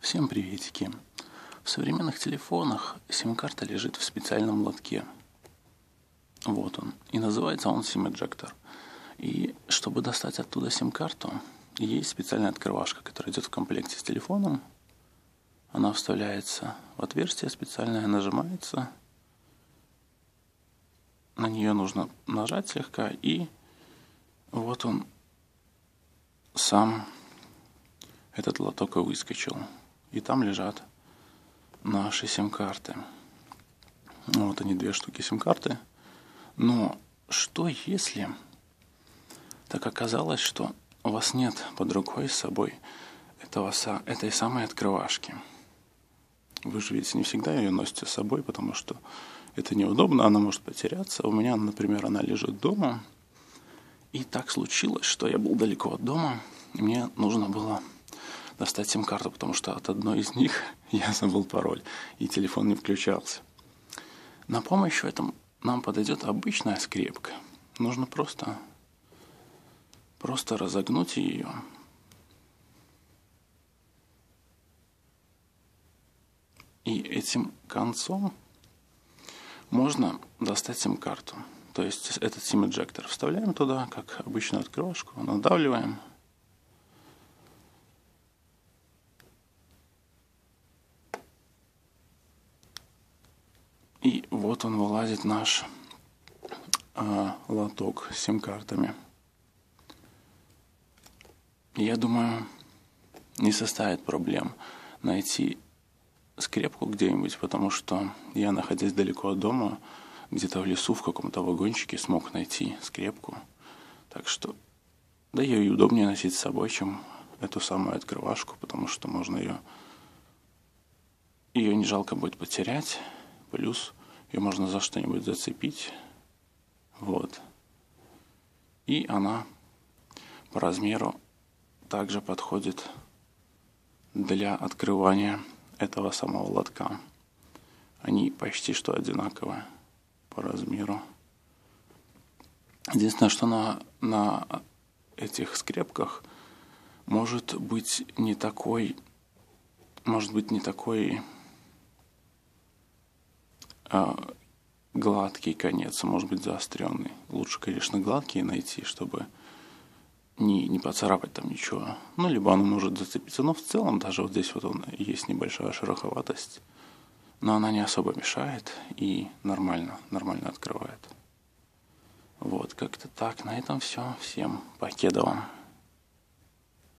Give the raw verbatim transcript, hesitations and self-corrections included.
Всем приветики! В современных телефонах сим-карта лежит в специальном лотке. Вот он. И называется он сим-эджектор. И чтобы достать оттуда сим-карту, есть специальная открывашка, которая идет в комплекте с телефоном. Она вставляется в отверстие специальное, нажимается. На нее нужно нажать слегка, и вот он сам этот лоток и выскочил. И там лежат наши сим-карты. Вот они, две штуки сим-карты. Но что если так оказалось, что у вас нет под рукой с собой этого, этой самой открывашки? Вы же ведь не всегда ее носите с собой, потому что это неудобно, она может потеряться. У меня, например, она лежит дома. И так случилось, что я был далеко от дома, и мне нужно было достать сим-карту, потому что от одной из них я забыл пароль, и телефон не включался. На помощь в этом нам подойдет обычная скрепка. Нужно просто, просто разогнуть ее. И этим концом можно достать сим-карту. То есть этот сим-эджектор вставляем туда, как обычную открывашку, надавливаем. И вот он вылазит, наш э, лоток с сим-картами. Я думаю, не составит проблем найти скрепку где-нибудь, потому что я, находясь далеко от дома, где-то в лесу, в каком-то вагончике, смог найти скрепку. Так что, да, ее и удобнее носить с собой, чем эту самую открывашку, потому что можно ее, ее не жалко будет потерять. Плюс ее можно за что-нибудь зацепить. Вот. И она по размеру также подходит для открывания этого самого лотка. Они почти что одинаковые по размеру. Единственное, что на, на этих скрепках может быть не такой... Может быть не такой... гладкий конец, может быть заостренный. Лучше, конечно, гладкий найти, чтобы не, не поцарапать там ничего. Ну, либо оно может зацепиться. Но в целом, даже вот здесь вот он, есть небольшая шероховатость. Но она не особо мешает и нормально, нормально открывает. Вот, как-то так. На этом все. Всем покедово.